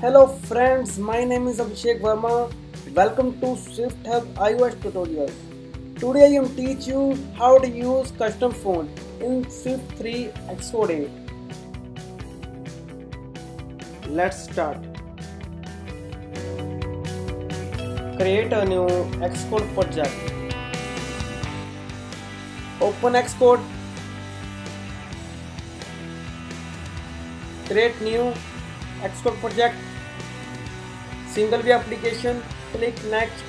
Hello friends, my name is Abhishek Verma. Welcome to Swift Hub iOS tutorial. Today I am teach you how to use custom font in Swift 3 Xcode 8. Let's start. Create a new Xcode project. Open Xcode. Create new Xcode project. Single view application. Click next.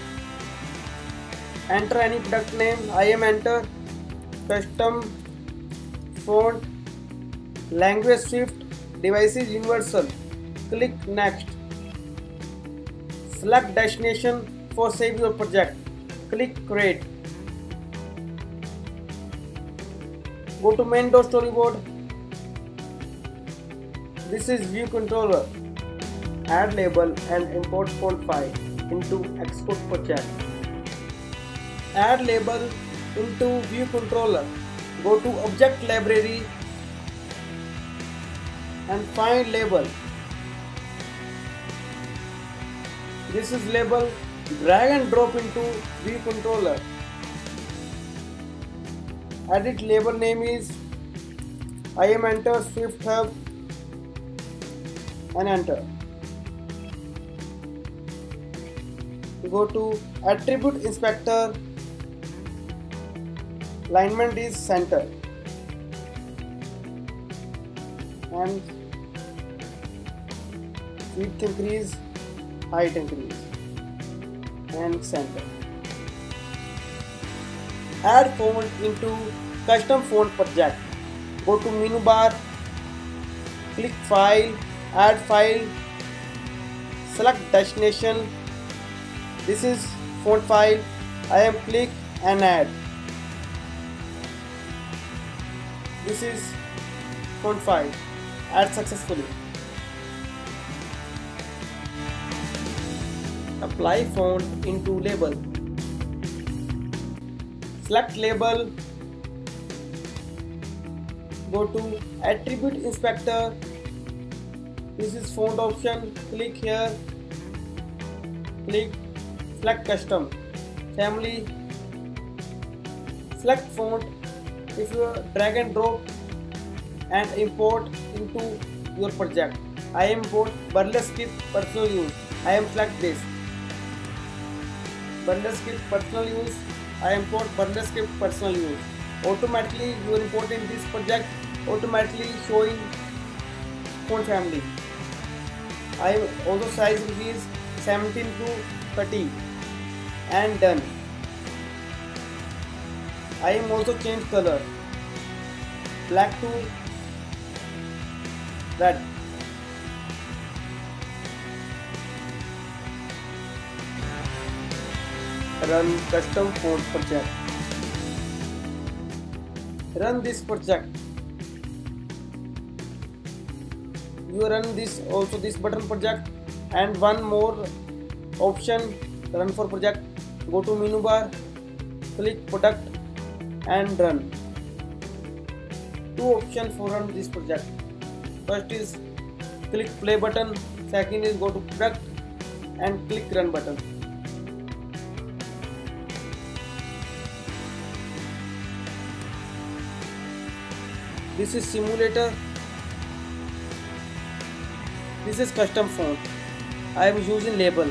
Enter any product name. I am enter custom font. Language Swift. Devices universal. Click next. Select destination for save your project. Click create. Go to Main.Storyboard. This is view controller. Add label and import font file into Xcode project. Add label into view controller. Go to object library and find label. This is label. Drag and drop into view controller. Edit label name is I am enter Swift Hub. And enter. Go to Attribute Inspector. Alignment is center. And width increase, height increase. And center. Add font into custom font project. Go to menu bar. Click file. Add file, select destination. This is font file. I am click and add. This is font file. Add successfully. Apply font into label. Select label. Go to Attribute Inspector. This is font option. Click here. Click select custom family. Select font. If you drag and drop and import into your project. I import burlesque personal use. I am select this burlesque personal use. I import burlesque personal use. Automatically you import in this project. Automatically showing font family. I also size increase 17 to 30 and done. I am also change color black to red. Run custom font project. Run this project. You run this also this button project and one more option run for project. Go to menu bar, click product and run. Two options for run this project. First is click play button. Second is go to product and click run button. This is simulator. This is custom font. I am using label.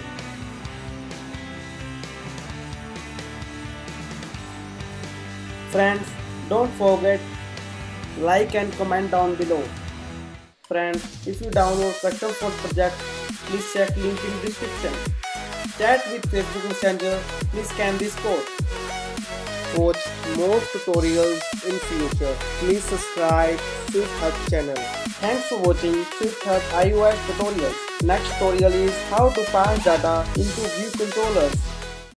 Friends, don't forget like and comment down below. Friends, if you download custom font project, please check link in description. Chat with Facebook Messenger, please scan this code. For more tutorials in future, please subscribe to Swift Hub channel. Thanks for watching Swift Hub iOS tutorials. Next tutorial is how to pass data into view controllers.